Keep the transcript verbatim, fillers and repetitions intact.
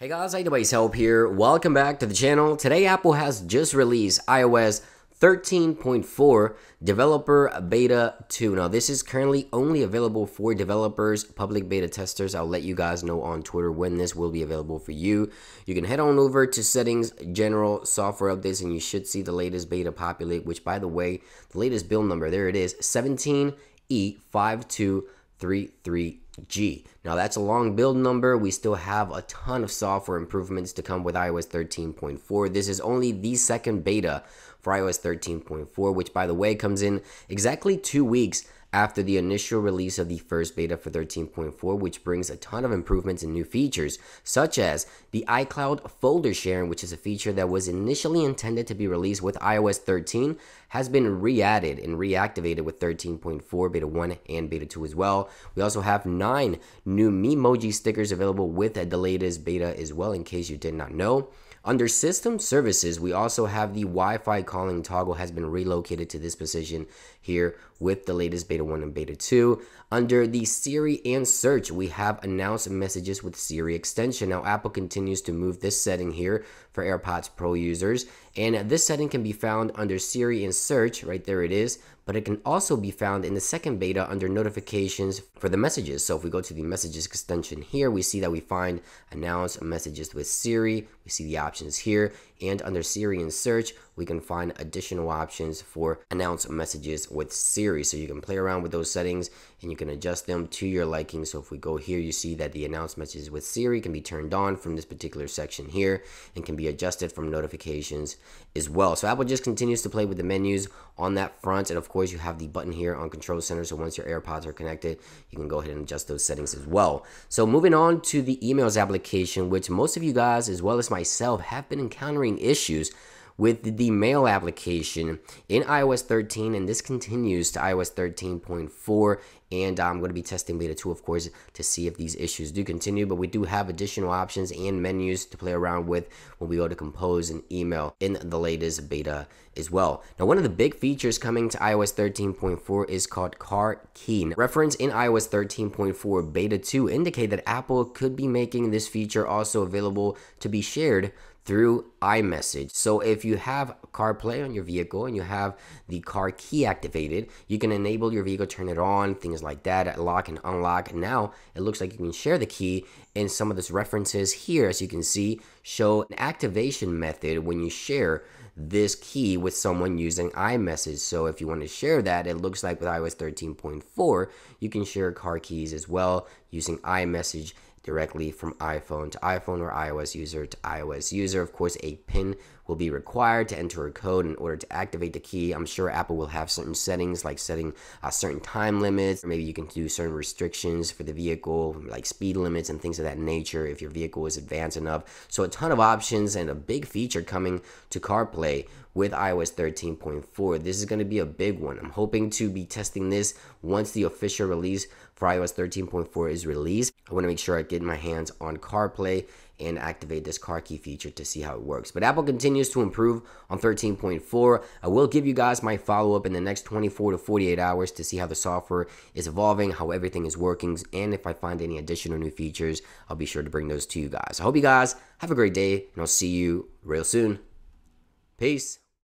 Hey guys, iDeviceHelp here. Welcome back to the channel. Today, Apple has just released iOS thirteen point four Developer Beta two. Now, this is currently only available for developers, public beta testers. I'll let you guys know on Twitter when this will be available for you. You can head on over to Settings, General, Software Updates, and you should see the latest beta populate, which, by the way, the latest build number, there it is, seventeen E five two three three G. Now that's a long build number. We still have a ton of software improvements to come with iOS thirteen point four. This is only the second beta for iOS thirteen point four, which by the way comes in exactly two weeks after the initial release of the first beta for thirteen point four, which brings a ton of improvements and new features, such as the iCloud folder sharing, which is a feature that was initially intended to be released with iOS thirteen, has been re-added and reactivated with thirteen point four, beta one and beta two as well. We also have nine new Memoji stickers available with the latest beta as well, in case you did not know. Under System Services, we also have the Wi-Fi calling toggle has been relocated to this position here with the latest beta one and beta two. Under the Siri and Search, we have announced messages with Siri extension. Now, Apple continues to move this setting here for AirPods Pro users, and this setting can be found under Siri and Search, right there it is, but it can also be found in the second beta under notifications for the messages. So if we go to the messages extension here, we see that we find announce messages with Siri. We see the options here, and under Siri and Search, we can find additional options for announce messages with Siri. So you can play around with those settings and you can adjust them to your liking. So if we go here, you see that the announce messages with Siri can be turned on from this particular section here and can be adjusted from notifications as well. So Apple just continues to play with the menus on that front. And of course, you have the button here on Control Center. So once your AirPods are connected, you can go ahead and adjust those settings as well. So moving on to the emails application, which most of you guys, as well as myself, have been encountering issues with the mail application in iOS thirteen, and this continues to iOS thirteen point four, and I'm going to be testing beta two, of course, to see if these issues do continue, but we do have additional options and menus to play around with when we go to compose an email in the latest beta as well. Now, one of the big features coming to iOS thirteen point four is called CarKey. Reference in iOS thirteen point four beta two indicate that Apple could be making this feature also available to be shared through iMessage. So if you have CarPlay on your vehicle and you have the car key activated, you can enable your vehicle, turn it on, things like that, lock and unlock. Now it looks like you can share the key, and some of ththis references here, as you can see, show an activation method when you share this key with someone using iMessage. So if you want to share that, it looks like with iOS thirteen point four, you can share car keys as well using iMessage directly from iPhone to iPhone or iOS user to iOS user. Of course, a PIN will be required to enter a code in order to activate the key. I'm sure Apple will have certain settings, like setting uh, certain time limits, or maybe you can do certain restrictions for the vehicle, like speed limits and things of that nature if your vehicle is advanced enough. So a ton of options and a big feature coming to CarPlay with iOS thirteen point four. This is going to be a big one. I'm hoping to be testing this once the official release for iOS thirteen point four is released. I want to make sure I get my hands on CarPlay and activate this car key feature to see how it works. But Apple continues to improve on thirteen point four. I will give you guys my follow-up in the next twenty-four to forty-eight hours to see how the software is evolving, how everything is working, and if I find any additional new features, I'll be sure to bring those to you guys. I hope you guys have a great day, and I'll see you real soon. Peace.